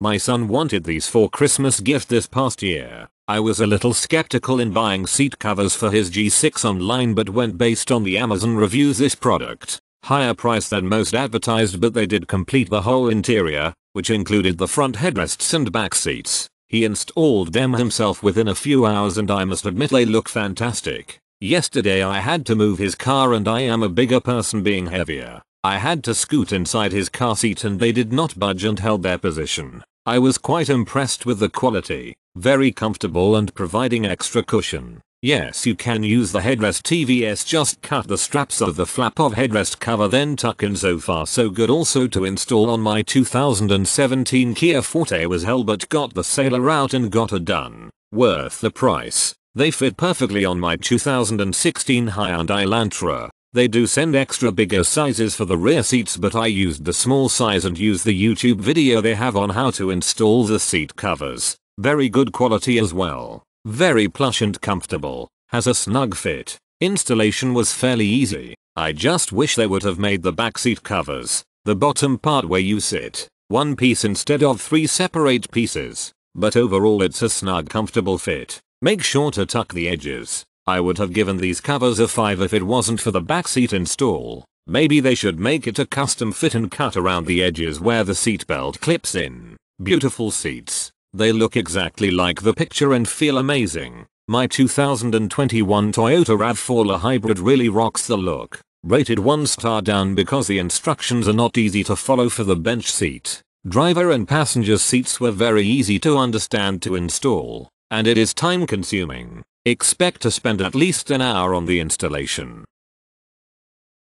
My son wanted these for Christmas gift this past year. I was a little skeptical in buying seat covers for his G6 online, but went based on the Amazon reviews. This product, higher price than most advertised, but they did complete the whole interior, which included the front headrests and back seats. He installed them himself within a few hours, and I must admit they look fantastic. Yesterday I had to move his car, and I am a bigger person being heavier. I had to scoot inside his car seat and they did not budge and held their position. I was quite impressed with the quality, very comfortable and providing extra cushion. Yes, you can use the headrest TVS, just cut the straps of the flap of headrest cover then tuck in. So far so good. Also to install on my 2017 Kia Forte was hell, but got the sailor out and got it done. Worth the price. They fit perfectly on my 2016 Hyundai Elantra. They do send extra bigger sizes for the rear seats, but I used the small size and used the YouTube video they have on how to install the seat covers. Very good quality as well. Very plush and comfortable. Has a snug fit. Installation was fairly easy. I just wish they would have made the back seat covers, the bottom part where you sit, one piece instead of three separate pieces. But overall it's a snug, comfortable fit. Make sure to tuck the edges. I would have given these covers a 5 if it wasn't for the backseat install. Maybe they should make it a custom fit and cut around the edges where the seatbelt clips in. Beautiful seats. They look exactly like the picture and feel amazing. My 2021 Toyota RAV4 LE Hybrid really rocks the look. Rated 1 star down because the instructions are not easy to follow for the bench seat. Driver and passenger seats were very easy to understand to install, and it is time consuming. Expect to spend at least an hour on the installation.